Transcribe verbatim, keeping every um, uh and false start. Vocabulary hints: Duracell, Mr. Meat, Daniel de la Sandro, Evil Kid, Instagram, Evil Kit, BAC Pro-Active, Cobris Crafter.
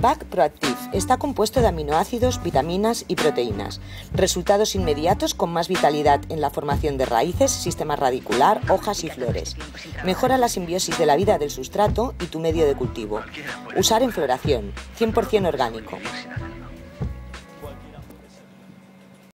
B A C Pro-Active está compuesto de aminoácidos, vitaminas y proteínas. Resultados inmediatos con más vitalidad en la formación de raíces, sistema radicular, hojas y flores. Mejora la simbiosis de la vida del sustrato y tu medio de cultivo. Usar en floración, cien por cien orgánico.